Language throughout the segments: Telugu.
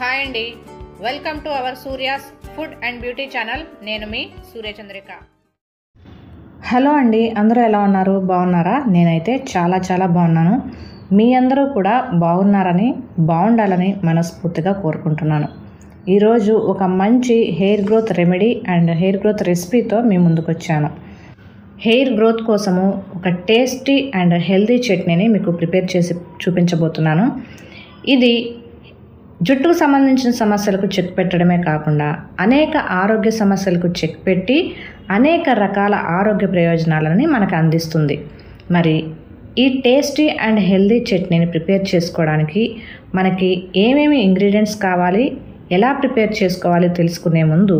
हाय अंडी welcome to our सूर्यास food and beauty channel नेनु मी सूर्यचंद्रिका। हेलो अंडी अंदरू एला उन्नारू बागुन्नारा? नेनैते चाला चाला बागुन्नानु। मी अंदरू कूडा बागुन्नारनि बागुंडाలని మనస్ఫూర్తిగా కోరుకుంటున్నాను। ఈ రోజు ఒక మంచి hair growth remedy and hair growth recipe తో మీ ముందుకు వచ్చాను। హెయిర్ గ్రోత్ కోసము ఒక టేస్టీ అండ్ హెల్తీ చట్నీని మీకు ప్రిపేర్ చేసి చూపించబోతున్నాను। ఇది జుట్టుకు సంబంధించిన సమస్యలకు చెక్ పెట్టడమే కాకుండా అనేక ఆరోగ్య సమస్యలకు చెక్ పెట్టి అనేక రకాల ఆరోగ్య ప్రయోజనాలను మనకు అందిస్తుంది। మరి ఈ టేస్టీ అండ్ హెల్దీ చట్నీని ప్రిపేర్ చేసుకోవడానికి మనకి ఏమేమి ఇంగ్రీడియంట్స్ కావాలి, ఎలా ప్రిపేర్ చేసుకోవాలి తెలుసుకునే ముందు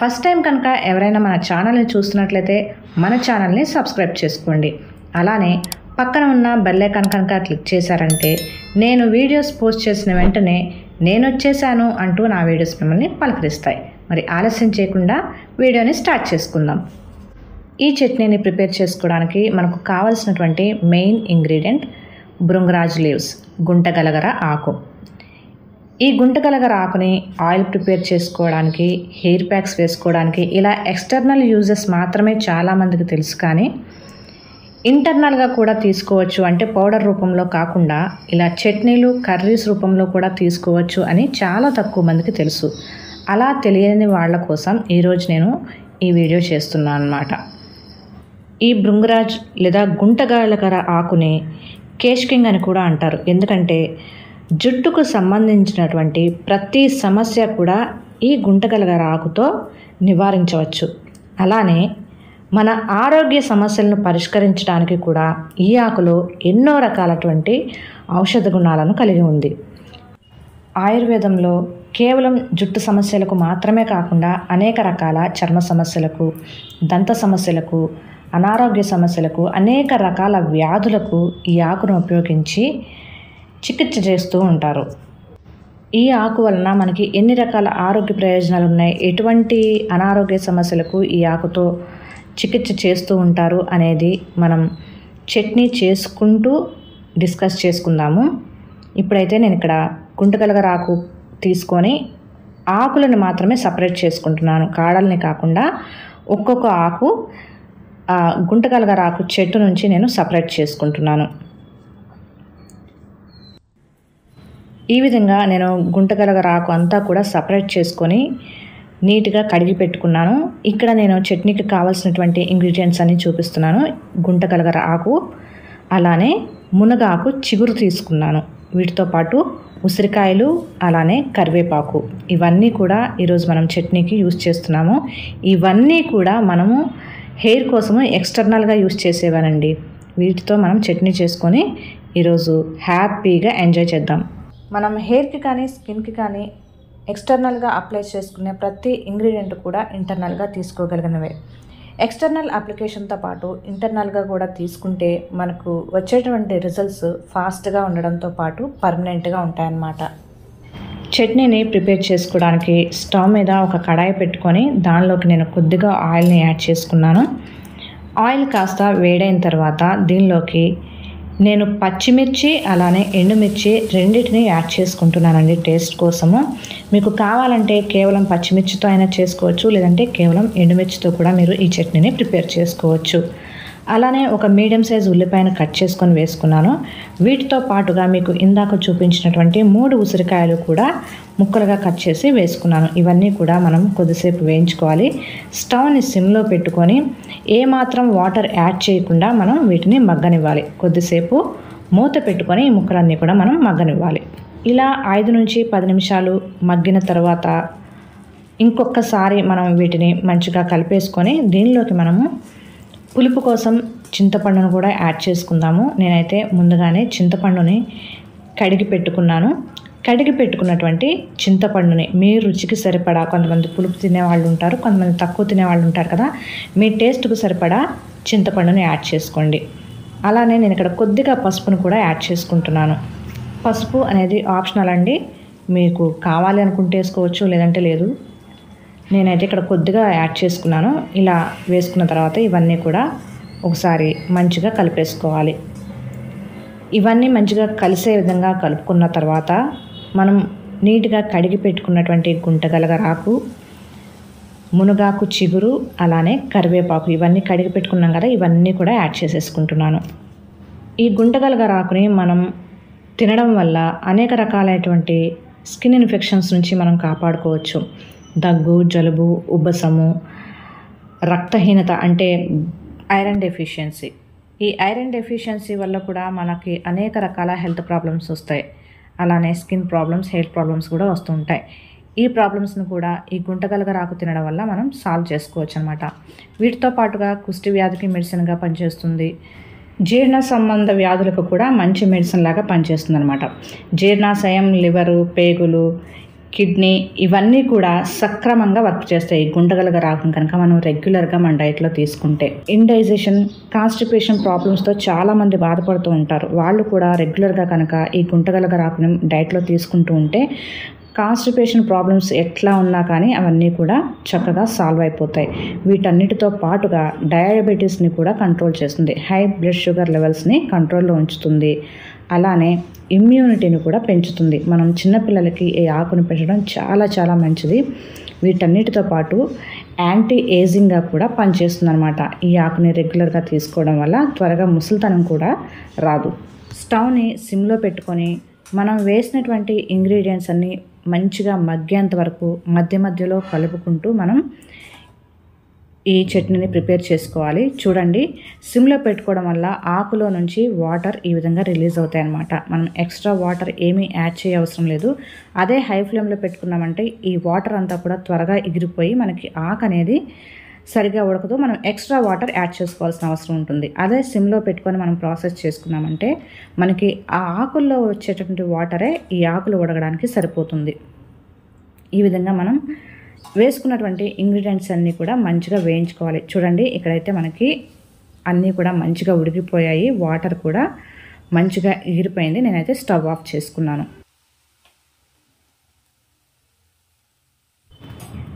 ఫస్ట్ టైం కనుక ఎవరైనా మన ఛానల్ని చూస్తున్నట్లయితే మన ఛానల్ని సబ్స్క్రైబ్ చేసుకోండి। అలానే పక్కన ఉన్న బెల్ ఐకాన్ కనుక క్లిక్ చేశారంటే నేను వీడియోస్ పోస్ట్ చేసిన వెంటనే నేను వచ్చేసాను అంటూ నా వీడియోస్ మిమ్మల్ని పలకరిస్తాయి। మరి ఆలస్యం చేయకుండా వీడియోని స్టార్ట్ చేసుకుందాం। ఈ చట్నీని ప్రిపేర్ చేసుకోవడానికి మనకు కావాల్సినటువంటి మెయిన్ ఇంగ్రీడియంట్ భృంగరాజ్ లీవ్స్, గుంటగలగర ఆకు। ఈ గుంటగలగర ఆకుని ఆయిల్ ప్రిపేర్ చేసుకోవడానికి, హెయిర్ ప్యాక్స్ వేసుకోవడానికి ఇలా ఎక్స్టర్నల్ యూజెస్ మాత్రమే చాలామందికి తెలుసు, కానీ ఇంటర్నల్గా కూడా తీసుకోవచ్చు। అంటే పౌడర్ రూపంలో కాకుండా ఇలా చట్నీలు, కర్రీస్ రూపంలో కూడా తీసుకోవచ్చు అని చాలా తక్కువ మందికి తెలుసు। అలా తెలియని వాళ్ళ కోసం ఈరోజు నేను ఈ వీడియో చేస్తున్నాను అన్నమాట। ఈ భృంగరాజ్ లేదా గుంటగలగర ఆకుని కేష్కింగ్ అని కూడా అంటారు, ఎందుకంటే జుట్టుకు సంబంధించినటువంటి ప్రతి సమస్య కూడా ఈ గుంటగలగర ఆకుతో నివారించవచ్చు। అలానే మన ఆరోగ్య సమస్యలను పరిష్కరించడానికి కూడా ఈ ఆకులో ఎన్నో రకాలటువంటి ఔషధ గుణాలను కలిగి ఉంది। ఆయుర్వేదంలో కేవలం జుట్టు సమస్యలకు మాత్రమే కాకుండా అనేక రకాల చర్మ సమస్యలకు, దంత సమస్యలకు, అనారోగ్య సమస్యలకు, అనేక రకాల వ్యాధులకు ఈ ఆకును ఉపయోగించి చికిత్స చేస్తూ ఉంటారు। ఈ ఆకు వలన మనకి ఎన్ని రకాల ఆరోగ్య ప్రయోజనాలు ఉన్నాయి, ఎటువంటి అనారోగ్య సమస్యలకు ఈ ఆకుతో చికిత్స చేస్తూ ఉంటారు అనేది మనం చట్నీ చేసుకుంటూ డిస్కస్ చేసుకుందాము। ఇప్పుడైతే నేను ఇక్కడ గుంటగలగర ఆకు తీసుకొని ఆకులను మాత్రమే సపరేట్ చేసుకుంటున్నాను, కాడల్ని కాకుండా ఒక్కొక్క ఆకు గుంటగలగర ఆకు చెట్టు నుంచి నేను సపరేట్ చేసుకుంటున్నాను। ఈ విధంగా నేను గుంటగలగర ఆకు అంతా కూడా సపరేట్ చేసుకొని నీట్గా కడిగి పెట్టుకున్నాను। ఇక్కడ నేను చట్నీకి కావాల్సినటువంటి ఇంగ్రీడియంట్స్ అన్ని చూపిస్తున్నాను। గుంటగలగర ఆకు, అలానే మునగ ఆకు చిగురు తీసుకున్నాను, వీటితో పాటు ఉసిరికాయలు, అలానే కరివేపాకు, ఇవన్నీ కూడా ఈరోజు మనం చట్నీకి యూజ్ చేస్తున్నాము। ఇవన్నీ కూడా మనము హెయిర్ కోసము ఎక్స్టర్నల్గా యూజ్ చేసేవానండి। వీటితో మనం చట్నీ చేసుకొని ఈరోజు హ్యాపీగా ఎంజాయ్ చేద్దాం। మనం హెయిర్కి కానీ స్కిన్కి కానీ ఎక్స్టర్నల్గా అప్లై చేసుకునే ప్రతి ఇంగ్రీడియంట్ కూడా ఇంటర్నల్గా తీసుకోగలిగినవే। ఎక్స్టర్నల్ అప్లికేషన్తో పాటు ఇంటర్నల్గా కూడా తీసుకుంటే మనకు వచ్చేటువంటి రిజల్ట్స్ ఫాస్ట్గా ఉండడంతో పాటు పర్మనెంట్గా ఉంటాయన్నమాట। చట్నీని ప్రిపేర్ చేసుకోవడానికి స్టవ్ మీద ఒక కడాయి పెట్టుకొని దానిలోకి నేను కొద్దిగా ఆయిల్ని యాడ్ చేసుకున్నాను। ఆయిల్ కాస్త వేడైన తర్వాత దీనిలోకి నేను పచ్చిమిర్చి అలానే ఎండుమిర్చి రెండింటిని యాడ్ చేసుకుంటున్నానండి టేస్ట్ కోసము। మీకు కావాలంటే కేవలం పచ్చిమిర్చితో అయినా చేసుకోవచ్చు, లేదంటే కేవలం ఎండుమిర్చితో కూడా మీరు ఈ చట్నీని ప్రిపేర్ చేసుకోవచ్చు। అలానే ఒక మీడియం సైజ్ ఉల్లిపాయను కట్ చేసుకొని వేసుకున్నాను। వీటితో పాటుగా మీకు ఇందాక చూపించినటువంటి 3 ఉసిరికాయలు కూడా ముక్కలుగా కట్ చేసి వేసుకున్నాను। ఇవన్నీ కూడా మనం కొద్దిసేపు వేయించుకోవాలి। స్టవ్ని సిమ్లో పెట్టుకొని ఏమాత్రం వాటర్ యాడ్ చేయకుండా మనం వీటిని మగ్గనివ్వాలి। కొద్దిసేపు మూత పెట్టుకొని ఈ ముక్కలన్నీ కూడా మనం మగ్గనివ్వాలి। ఇలా 5 నుంచి 10 నిమిషాలు మగ్గిన తర్వాత ఇంకొకసారి మనం వీటిని మంచిగా కలిపేసుకొని దీనిలోకి మనము పులుపు కోసం చింతపండును కూడా యాడ్ చేసుకుందాము। నేనైతే ముందుగానే చింతపండుని కడిగి పెట్టుకున్నాను। కడిగి పెట్టుకున్నటువంటి చింతపండుని మీ రుచికి సరిపడా, కొంతమంది పులుపు తినేవాళ్ళు ఉంటారు, కొంతమంది తక్కువ తినేవాళ్ళు ఉంటారు కదా, మీ టేస్ట్కు సరిపడా చింతపండుని యాడ్ చేసుకోండి। అలానే నేను ఇక్కడ కొద్దిగా పసుపును కూడా యాడ్ చేసుకుంటున్నాను। పసుపు అనేది ఆప్షనల్ అండి, మీకు కావాలి అనుకుంటే వేసుకోవచ్చు, లేదంటే లేదు। నేనైతే ఇక్కడ కొద్దిగా యాడ్ చేసుకున్నాను। ఇలా వేసుకున్న తర్వాత ఇవన్నీ కూడా ఒకసారి మంచిగా కలిపేసుకోవాలి। ఇవన్నీ మంచిగా కలిసే విధంగా కలుపుకున్న తర్వాత మనం నీటిగా కడిగి పెట్టుకున్నటువంటి గుంటగలగ ఆకు, మునగాకు చిగురు, అలానే కరివేపాకు ఇవన్నీ కడిగి పెట్టుకున్నాం కదా, ఇవన్నీ కూడా యాడ్ చేసేసుకుంటున్నాను. ఈ గుంటగలగ ఆకుని మనం తినడం వల్ల అనేక రకాలైనటువంటి స్కిన్ ఇన్ఫెక్షన్స్ నుంచి మనం కాపాడుకోవచ్చు. దగ్గు, జలుబు, ఉబ్బసము, రక్తహీనత అంటే ఐరన్ డెఫిషియన్సీ. ఈ ఐరన్ డెఫిషియన్సీ వల్ల కూడా మనకి అనేక రకాల హెల్త్ ప్రాబ్లమ్స్ వస్తాయి. అలానే స్కిన్ ప్రాబ్లమ్స్, హెయిర్ ప్రాబ్లమ్స్ కూడా వస్తుంటాయి. ఈ ప్రాబ్లమ్స్ను కూడా ఈ గుంటగలగ ఆకు తినడం వల్ల మనం సాల్వ్ చేసుకోవచ్చు అనమాట. వీటితో పాటుగా కుష్టి వ్యాధికి మెడిసిన్గా పనిచేస్తుంది. జీర్ణ సంబంధ వ్యాధులకు కూడా మంచి మెడిసిన్ లాగా పనిచేస్తుంది అనమాట. జీర్ణాశయం, లివరు, పేగులు, కిడ్నీ ఇవన్నీ కూడా సక్రమంగా వర్క్ చేస్తాయి. గుంటగలగ ఆకును కనుక మనం రెగ్యులర్గా మన డైట్లో తీసుకుంటే. ఇండైజెషన్, కాన్స్టిపేషన్ ప్రాబ్లమ్స్తో చాలామంది బాధపడుతూ ఉంటారు. వాళ్ళు కూడా రెగ్యులర్గా కనుక ఈ గుంటగలగ ఆకును డైట్లో తీసుకుంటూ ఉంటే కాన్స్టిపేషన్ ప్రాబ్లమ్స్ ఎట్లా ఉన్నా కానీ అవన్నీ కూడా చక్కగా సాల్వ్ అయిపోతాయి. వీటన్నిటితో పాటుగా డయాబెటీస్ని కూడా కంట్రోల్ చేస్తుంది. హై బ్లడ్ షుగర్ లెవెల్స్ని కంట్రోల్లో ఉంచుతుంది. అలానే ఇమ్యూనిటీని కూడా పెంచుతుంది. మనం చిన్నపిల్లలకి ఈ ఆకును పెంచడం చాలా చాలా మంచిది. వీటన్నిటితో పాటు యాంటీ ఏజింగ్గా కూడా పనిచేస్తుంది అనమాట. ఈ ఆకుని రెగ్యులర్గా తీసుకోవడం వల్ల త్వరగా ముసలితనం కూడా రాదు. స్టవ్ని సిమ్లో పెట్టుకొని మనం వేసినటువంటి ఇంగ్రీడియంట్స్ అన్నీ మంచిగా మగ్గేంత వరకు మధ్యలో కలుపుకుంటూ మనం ఈ చట్నీని ప్రిపేర్ చేసుకోవాలి. చూడండి, సిమ్లో పెట్టుకోవడం వల్ల ఆకులో నుంచి వాటర్ ఈ విధంగా రిలీజ్ అవుతాయి అన్నమాట. మనం ఎక్స్ట్రా వాటర్ ఏమీ యాడ్ చేయ అవసరం లేదు. అదే హై ఫ్లేమ్లో పెట్టుకున్నామంటే ఈ వాటర్ అంతా కూడా త్వరగా ఎగిరిపోయి మనకి ఆకు అనేది సరిగా ఉడకదు. మనం ఎక్స్ట్రా వాటర్ యాడ్ చేసుకోవాల్సిన అవసరం ఉంటుంది. అదే సిమ్లో పెట్టుకొని మనం ప్రాసెస్ చేసుకున్నామంటే మనకి ఆ ఆకుల్లో వచ్చేటటువంటి వాటరే ఈ ఆకులు ఉడకడానికి సరిపోతుంది. ఈ విధంగా మనం వేసుకున్నటువంటి ఇంగ్రీడియంట్స్ అన్నీ కూడా మంచిగా వేయించుకోవాలి. చూడండి, ఇక్కడైతే మనకి అన్నీ కూడా మంచిగా ఉడికిపోయాయి. వాటర్ కూడా మంచిగా ఎగిరిపోయింది. నేనైతే స్టవ్ ఆఫ్ చేసుకున్నాను.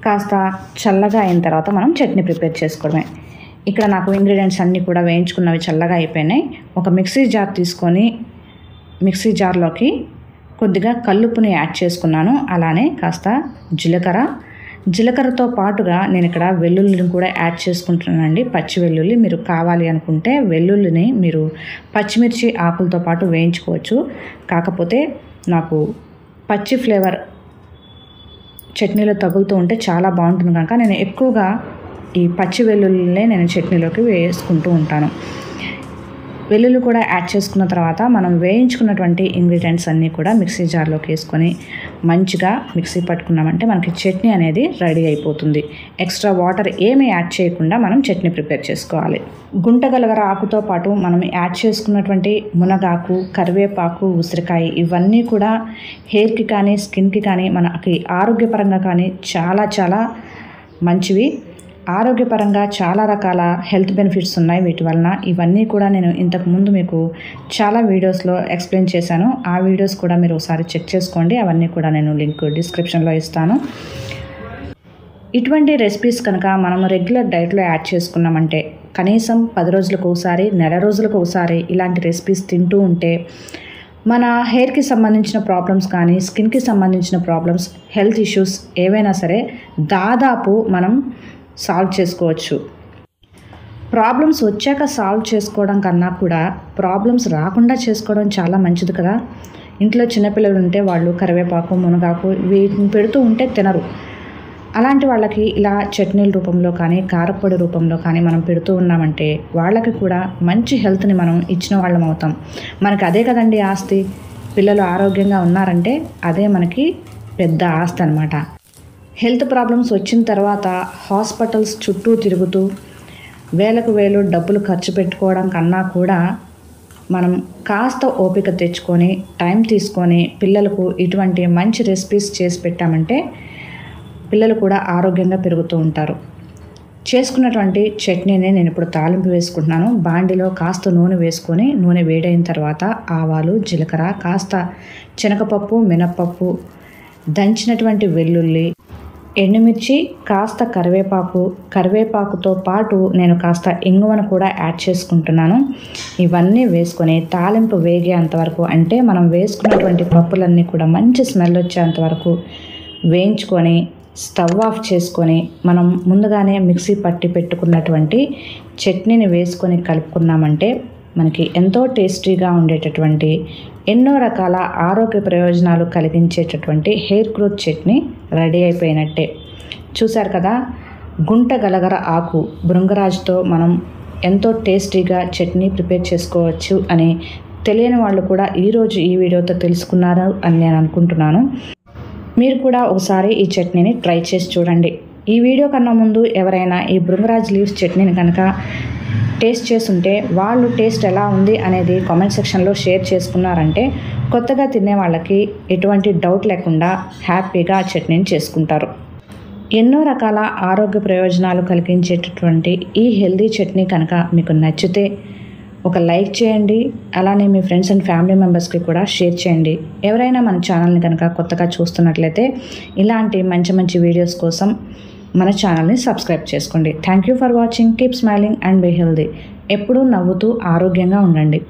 కాస్త చల్లగా అయిన తర్వాత మనం చట్నీ ప్రిపేర్ చేసుకోవడమే. ఇక్కడ నాకు ఇంగ్రీడియంట్స్ అన్నీ కూడా వేయించుకున్నవి చల్లగా అయిపోయినాయి. ఒక మిక్సీ జార్ తీసుకొని మిక్సీ జార్లోకి కొద్దిగా కల్లుప్పుని యాడ్ చేసుకున్నాను. అలానే కాస్త జీలకర్రతో పాటుగా నేను ఇక్కడ వెల్లుల్లిని కూడా యాడ్ చేసుకుంటున్నానండి. పచ్చి వెల్లుల్లి మీరు కావాలి అనుకుంటే వెల్లుల్లిని మీరు పచ్చిమిర్చి ఆకులతో పాటు వేయించుకోవచ్చు. కాకపోతే నాకు పచ్చి ఫ్లేవర్ చట్నీలో తగులుతూ ఉంటే చాలా బాగుంటుంది కనుక నేను ఎక్కువగా ఈ పచ్చి వెల్లుల్లినే నేను చట్నీలోకి వేసుకుంటూ ఉంటాను. వెల్లుల్లి కూడా యాడ్ చేసుకున్న తర్వాత మనం వేయించుకున్నటువంటి ఇంగ్రీడియంట్స్ అన్నీ కూడా మిక్సీ జార్లోకి వేసుకొని మంచిగా మిక్సీ పట్టుకున్నామంటే మనకి చట్నీ అనేది రెడీ అయిపోతుంది. ఎక్స్ట్రా వాటర్ ఏమీ యాడ్ చేయకుండా మనం చట్నీ ప్రిపేర్ చేసుకోవాలి. గుంటగలగ ఆకుతో పాటు మనం యాడ్ చేసుకున్నటువంటి మునగాకు, కరివేపాకు, ఉసిరికాయ ఇవన్నీ కూడా హెయిర్కి కానీ స్కిన్కి కానీ మనకి ఆరోగ్యపరంగా కానీ చాలా చాలా మంచివి. ఆరోగ్యపరంగా చాలా రకాల హెల్త్ బెనిఫిట్స్ ఉన్నాయి వీటి వలన. ఇవన్నీ కూడా నేను ఇంతకుముందు మీకు చాలా వీడియోస్లో ఎక్స్ప్లెయిన్ చేశాను. ఆ వీడియోస్ కూడా మీరు ఒకసారి చెక్ చేసుకోండి. అవన్నీ కూడా నేను లింక్ డిస్క్రిప్షన్లో ఇస్తాను. ఇటువంటి రెసిపీస్ కనుక మనం రెగ్యులర్ డైట్లో యాడ్ చేసుకున్నామంటే కనీసం 10 రోజులకు ఒకసారి, నెల రోజులకు ఒకసారి ఇలాంటి రెసిపీస్ తింటూ ఉంటే మన హెయిర్కి సంబంధించిన ప్రాబ్లమ్స్ కానీ, స్కిన్కి సంబంధించిన ప్రాబ్లమ్స్, హెల్త్ ఇష్యూస్ ఏవైనా సరే దాదాపు మనం సాల్వ్ చేసుకోవచ్చు. ప్రాబ్లమ్స్ వచ్చాక సాల్వ్ చేసుకోవడం కన్నా కూడా ప్రాబ్లమ్స్ రాకుండా చేసుకోవడం చాలా మంచిది కదా. ఇంట్లో చిన్నపిల్లలు ఉంటే వాళ్ళు కరివేపాకు, మునగాకు వీటిని పెడుతూ ఉంటే తినరు. అలాంటి వాళ్ళకి ఇలా చట్నీల రూపంలో కానీ, కారపొడి రూపంలో కానీ మనం పెడుతూ ఉన్నామంటే వాళ్ళకి కూడా మంచి హెల్త్ని మనం ఇచ్చిన వాళ్ళం అవుతాం. మనకి అదే కదండి ఆస్తి. పిల్లలు ఆరోగ్యంగా ఉన్నారంటే అదే మనకి పెద్ద ఆస్తి అన్నమాట. హెల్త్ ప్రాబ్లమ్స్ వచ్చిన తర్వాత హాస్పిటల్స్ చుట్టూ తిరుగుతూ వేలకు వేలు డబ్బులు ఖర్చు పెట్టుకోవడం కన్నా కూడా మనం కాస్త ఓపిక తెచ్చుకొని టైం తీసుకొని పిల్లలకు ఇటువంటి మంచి రెసిపీస్ చేసి పెట్టామంటే పిల్లలు కూడా ఆరోగ్యంగా పెరుగుతూ ఉంటారు. చేసుకున్నటువంటి చట్నీని నేను ఇప్పుడు తాలింపు వేసుకుంటున్నాను. బాండిలో కాస్త నూనె వేసుకొని నూనె వేడైన తర్వాత ఆవాలు, జీలకర్ర, కాస్త శనగపప్పు, మినప్పప్పు, దంచినటువంటి వెల్లుల్లి, ఎండుమిర్చి కాస్త కరివేపాకుతో పాటు నేను కాస్త ఇంగువను కూడా యాడ్ చేసుకుంటున్నాను. ఇవన్నీ వేసుకొని తాలింపు వేగేంత వరకు, అంటే మనం వేసుకున్నటువంటి పప్పులన్నీ కూడా మంచి స్మెల్ వచ్చేంత వరకు వేయించుకొని స్టవ్ ఆఫ్ చేసుకొని మనం ముందుగానే మిక్సీ పట్టి పెట్టుకున్నటువంటి చట్నీని వేసుకొని కలుపుకున్నామంటే మనకి ఎంతో టేస్టీగా ఉండేటటువంటి ఎన్నో రకాల ఆరోగ్య ప్రయోజనాలు కలిగించేటటువంటి హెయిర్ గ్రోత్ చట్నీ రెడీ అయిపోయినట్టే. చూశారు కదా, గుంటగలగర ఆకు బృంగరాజ్తో మనం ఎంతో టేస్టీగా చట్నీ ప్రిపేర్ చేసుకోవచ్చు అని తెలియని వాళ్ళు కూడా ఈరోజు ఈ వీడియోతో తెలుసుకున్నారు అని నేను అనుకుంటున్నాను. మీరు కూడా ఒకసారి ఈ చట్నీని ట్రై చేసి చూడండి. ఈ వీడియో కన్నా ముందు ఎవరైనా ఈ బృంగరాజ్ లీవ్స్ చట్నీని కనుక టేస్ట్ చేసుంటే వాళ్ళు టేస్ట్ ఎలా ఉంది అనేది కామెంట్ సెక్షన్లో షేర్ చేసుకున్నారంటే కొత్తగా తినే వాళ్ళకి ఎటువంటి డౌట్ లేకుండా హ్యాపీగా ఆ చట్నీని చేసుకుంటారు. ఎన్నో రకాల ఆరోగ్య ప్రయోజనాలు కలిగించేటటువంటి ఈ హెల్దీ చట్నీ కనుక మీకు నచ్చితే ఒక లైక్ చేయండి, అలానే మీ ఫ్రెండ్స్ అండ్ ఫ్యామిలీ మెంబర్స్కి కూడా షేర్ చేయండి. ఎవరైనా మన ఛానల్ని కనుక కొత్తగా చూస్తున్నట్లయితే ఇలాంటి మంచి మంచి వీడియోస్ కోసం మన ఛానల్ని సబ్స్క్రైబ్ చేసుకోండి. Thank you for watching. Keep smiling and be healthy. ఎప్పుడూ నవ్వుతూ ఆరోగ్యంగా ఉండండి.